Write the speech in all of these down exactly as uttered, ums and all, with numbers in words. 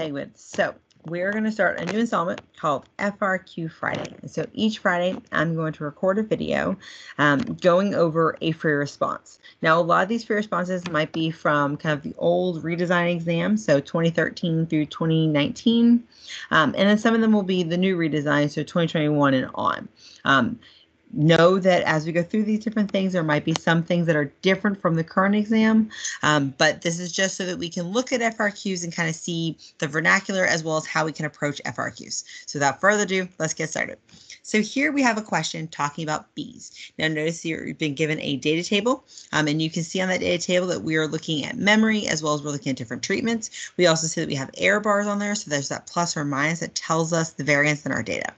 peg with. So we're going to start a new installment called F R Q Friday. And so each Friday, I'm going to record a video um, going over a free response. Now, a lot of these free responses might be from kind of the old redesign exam, so twenty thirteen through twenty nineteen. Um, and then some of them will be the new redesign, so twenty twenty-one and on. Um, Know that as we go through these different things, there might be some things that are different from the current exam, um, but this is just so that we can look at F R Qs and kind of see the vernacular as well as how we can approach F R Qs. So without further ado, let's get started. So here we have a question talking about bees. Now notice here you've been given a data table, um, and you can see on that data table that we are looking at memory as well as we're looking at different treatments. We also see that we have error bars on there, so there's that plus or minus that tells us the variance in our data.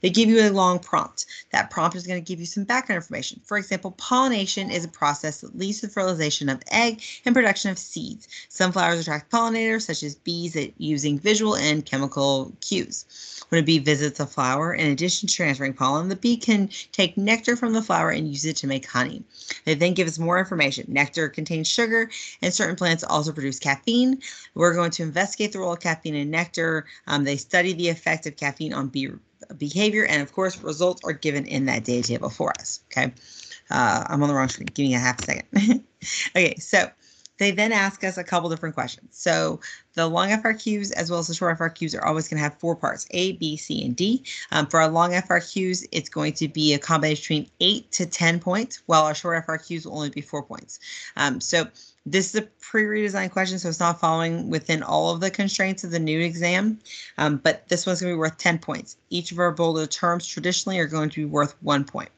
They give you a long prompt. That prompt is going to give you some background information. For example, pollination is a process that leads to the fertilization of egg and production of seeds. Sunflowers attract pollinators, such as bees, using visual and chemical cues. When a bee visits a flower, in addition to transferring pollen, the bee can take nectar from the flower and use it to make honey. They then give us more information. Nectar contains sugar, and certain plants also produce caffeine. We're going to investigate the role of caffeine in nectar. Um, they study the effect of caffeine on bee behavior, and of course results are given in that data table for us. Okay, uh, I'm on the wrong screen. Give me a half a second. Okay, so they then ask us a couple different questions. So the long F R Qs as well as the short F R Qs are always going to have four parts, A, B, C, and D. Um, for our long F R Qs, it's going to be a combination between eight to ten points, while our short F R Qs will only be four points. Um, so this is a pre-redesigned question, so it's not following within all of the constraints of the new exam, um, but this one's going to be worth ten points. Each of our bolded terms traditionally are going to be worth one point.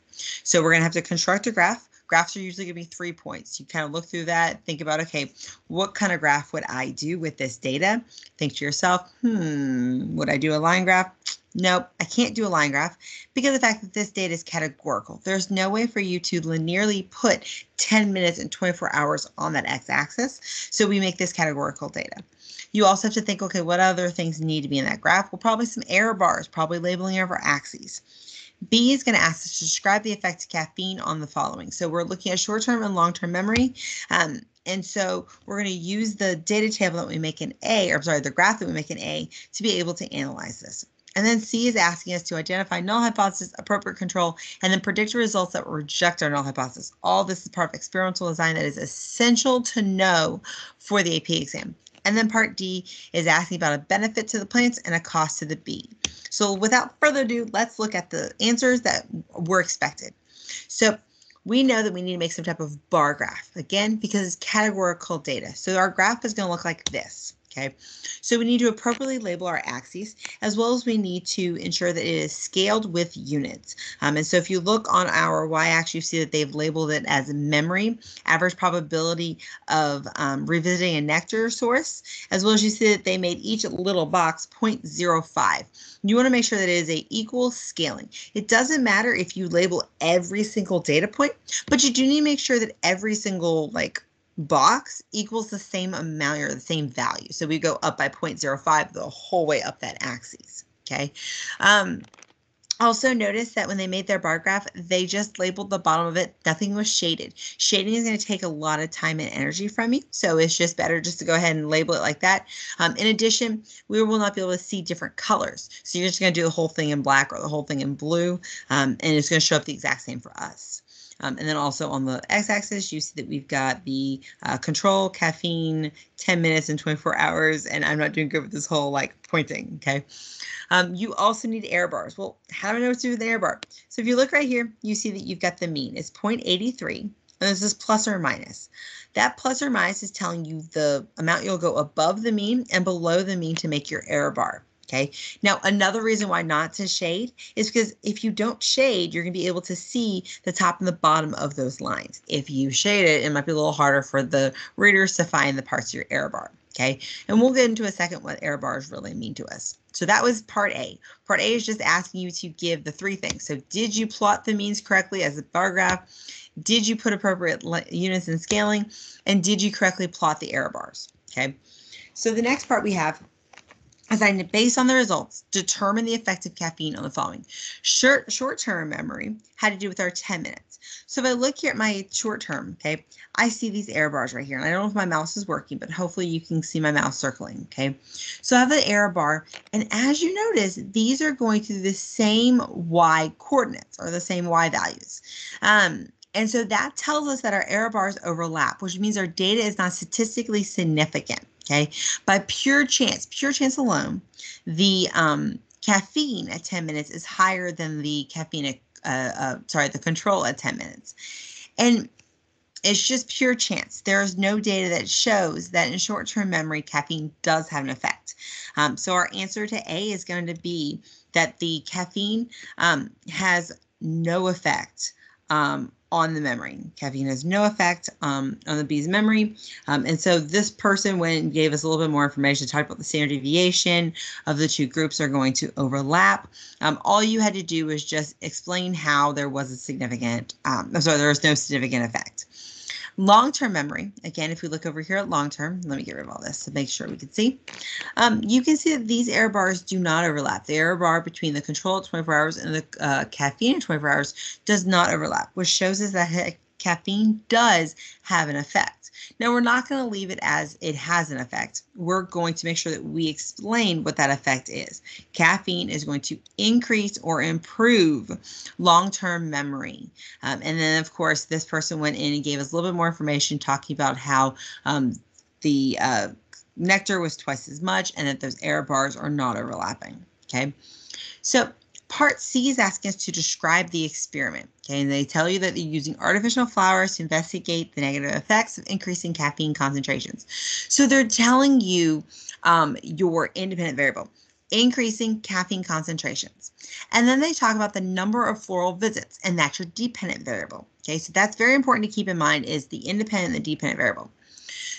So we're going to have to construct a graph. Graphs are usually going to be three points. You kind of look through that, think about, okay, what kind of graph would I do with this data? Think to yourself, hmm, would I do a line graph? Nope, I can't do a line graph because of the fact that this data is categorical. There's no way for you to linearly put ten minutes and twenty-four hours on that x-axis, so we make this categorical data. You also have to think, okay, what other things need to be in that graph? Well, probably some error bars, probably labeling of our axes. B is going to ask us to describe the effects of caffeine on the following. So we're looking at short-term and long-term memory. Um, And so we're going to use the data table that we make in A, or I'm sorry, the graph that we make in A, to be able to analyze this. And then C is asking us to identify null hypothesis, appropriate control, and then predict results that reject our null hypothesis. All this is part of experimental design that is essential to know for the A P exam. And then part D is asking about a benefit to the plants and a cost to the bee. So without further ado, let's look at the answers that were expected. So we know that we need to make some type of bar graph, again, because it's categorical data. So our graph is going to look like this. Okay, so we need to appropriately label our axes, as well as we need to ensure that it is scaled with units. Um, and so if you look on our y-axis, you see that they've labeled it as memory, average probability of um, revisiting a nectar source, as well as you see that they made each little box zero point zero five. You want to make sure that it is a equal scaling. It doesn't matter if you label every single data point, but you do need to make sure that every single, like, box equals the same amount or the same value. So we go up by zero point zero five the whole way up that axis. Okay. Um, also notice that when they made their bar graph, they just labeled the bottom of it. Nothing was shaded. Shading is going to take a lot of time and energy from you. So it's just better just to go ahead and label it like that. Um, in addition, we will not be able to see different colors. So you're just going to do the whole thing in black or the whole thing in blue. Um, and it's going to show up the exact same for us. Um, and then also on the x-axis, you see that we've got the uh, control, caffeine, ten minutes and twenty-four hours, and I'm not doing good with this whole, like, pointing, okay? Um, you also need error bars. Well, how do I know what to do with the error bar? So if you look right here, you see that you've got the mean. It's zero point eight three, and this is plus or minus. That plus or minus is telling you the amount you'll go above the mean and below the mean to make your error bar. Okay, now another reason why not to shade is because if you don't shade, you're going to be able to see the top and the bottom of those lines. If you shade it, it might be a little harder for the readers to find the parts of your error bar. Okay, and we'll get into a second what error bars really mean to us. So that was part A. Part A is just asking you to give the three things. So did you plot the means correctly as a bar graph? Did you put appropriate units in scaling? And did you correctly plot the error bars? Okay, so the next part we have Assign a base on the results, determine the effect of caffeine on the following. Short, short-term memory had to do with our ten minutes. So if I look here at my short-term, okay, I see these error bars right here. And I don't know if my mouse is working, but hopefully you can see my mouse circling, okay? So I have an error bar, and as you notice, these are going through the same Y coordinates or the same Y values. Um, and so that tells us that our error bars overlap, which means our data is not statistically significant. Okay, by pure chance, pure chance alone, the um, caffeine at ten minutes is higher than the caffeine, at, uh, uh, sorry, the control at ten minutes. And it's just pure chance. There is no data that shows that in short-term memory, caffeine does have an effect. Um, so our answer to A is going to be that the caffeine um, has no effect um, on the memory. Caffeine has no effect um, on the bee's memory. Um, and so this person went and gave us a little bit more information, talked about the standard deviation of the two groups are going to overlap. Um, all you had to do was just explain how there was a significant, um, I'm sorry, there was no significant effect. Long-term memory, again, if we look over here at long-term, let me get rid of all this to make sure we can see. Um, you can see that these error bars do not overlap. The error bar between the control at twenty-four hours and the uh, caffeine at twenty-four hours does not overlap, which shows us that caffeine does have an effect. Now, we're not going to leave it as it has an effect. We're going to make sure that we explain what that effect is. Caffeine is going to increase or improve long-term memory. Um, and then, of course, this person went in and gave us a little bit more information talking about how um, the uh, nectar was twice as much and that those error bars are not overlapping. Okay, so Part C is asking us to describe the experiment, okay, and they tell you that they're using artificial flowers to investigate the negative effects of increasing caffeine concentrations. So they're telling you um, your independent variable, increasing caffeine concentrations. And then they talk about the number of floral visits, and that's your dependent variable, okay, so that's very important to keep in mind is the independent and the dependent variable.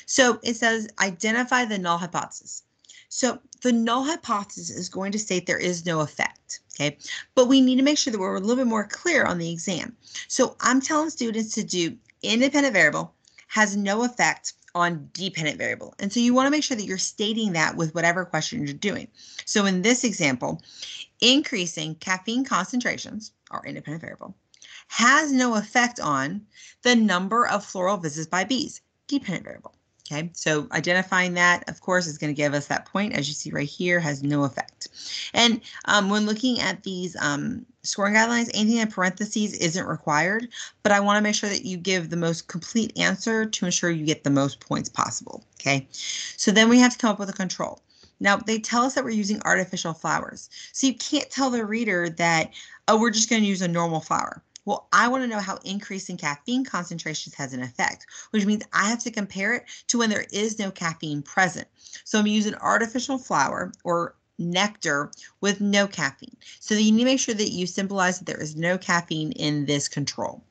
So it says identify the null hypothesis. So the null hypothesis is going to state there is no effect, okay? But we need to make sure that we're a little bit more clear on the exam. So I'm telling students to do independent variable has no effect on dependent variable. And so you want to make sure that you're stating that with whatever question you're doing. So in this example, increasing caffeine concentrations, our independent variable, has no effect on the number of floral visits by bees, dependent variable. Okay, so identifying that, of course, is going to give us that point, as you see right here, has no effect. And um, when looking at these um, scoring guidelines, anything in parentheses isn't required, but I want to make sure that you give the most complete answer to ensure you get the most points possible. Okay, so then we have to come up with a control. Now, they tell us that we're using artificial flowers, so you can't tell the reader that, oh, we're just going to use a normal flower. Well, I want to know how increasing caffeine concentrations has an effect, which means I have to compare it to when there is no caffeine present. So I'm using artificial flower or nectar with no caffeine. So you need to make sure that you symbolize that there is no caffeine in this control.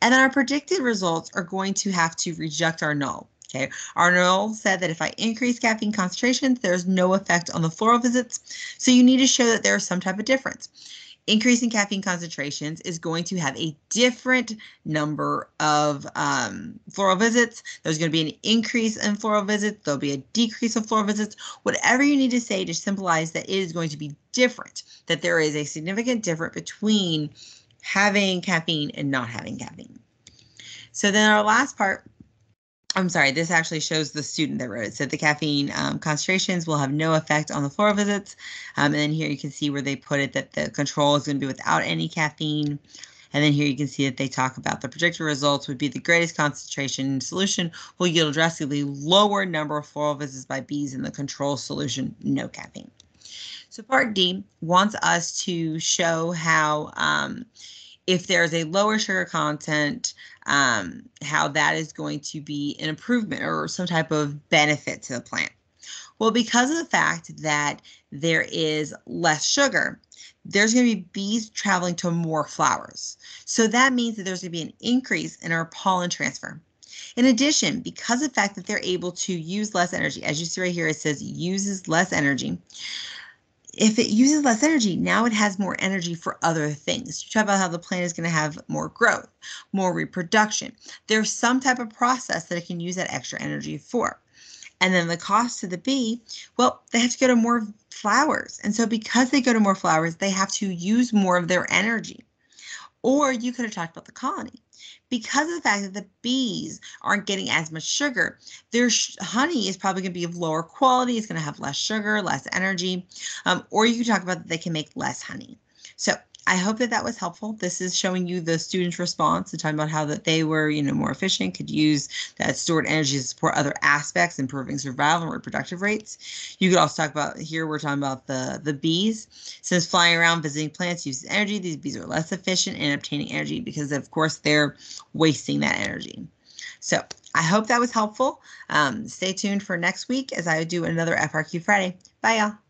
And then our predicted results are going to have to reject our null. Okay, our null said that if I increase caffeine concentrations, there's no effect on the floral visits. So you need to show that there's some type of difference. Increasing caffeine concentrations is going to have a different number of um, floral visits. There's going to be an increase in floral visits. There'll be a decrease of floral visits. Whatever you need to say to symbolize that it is going to be different, that there is a significant difference between having caffeine and not having caffeine. So then our last part, I'm sorry, this actually shows the student that wrote it. So the caffeine um, concentrations will have no effect on the floral visits. Um, and then here you can see where they put it that the control is going to be without any caffeine. And then here you can see that they talk about the predicted results would be the greatest concentration solution will yield a drastically lower number of floral visits by bees in the control solution, no caffeine. So part D wants us to show how um, if there's a lower sugar content, um, how that is going to be an improvement or some type of benefit to the plant. Well, because of the fact that there is less sugar, there's going to be bees traveling to more flowers. So that means that there's going to be an increase in our pollen transfer. In addition, because of the fact that they're able to use less energy, as you see right here, it says uses less energy. If it uses less energy, now it has more energy for other things. You talk about how the plant is going to have more growth, more reproduction. There's some type of process that it can use that extra energy for. And then the cost to the bee, well, they have to go to more flowers. And so because they go to more flowers, they have to use more of their energy. Or you could have talked about the colony. Because of the fact that the bees aren't getting as much sugar, their sh honey is probably going to be of lower quality. It's going to have less sugar, less energy. Um, or you could talk about that they can make less honey. So I hope that that was helpful. This is showing you the students' response and talking about how that they were, you know, more efficient, could use that stored energy to support other aspects, improving survival and reproductive rates. You could also talk about here, we're talking about the, the bees. Since flying around visiting plants uses energy, these bees are less efficient in obtaining energy because, of course, they're wasting that energy. So I hope that was helpful. Um, stay tuned for next week as I do another F R Q Friday. Bye, y'all.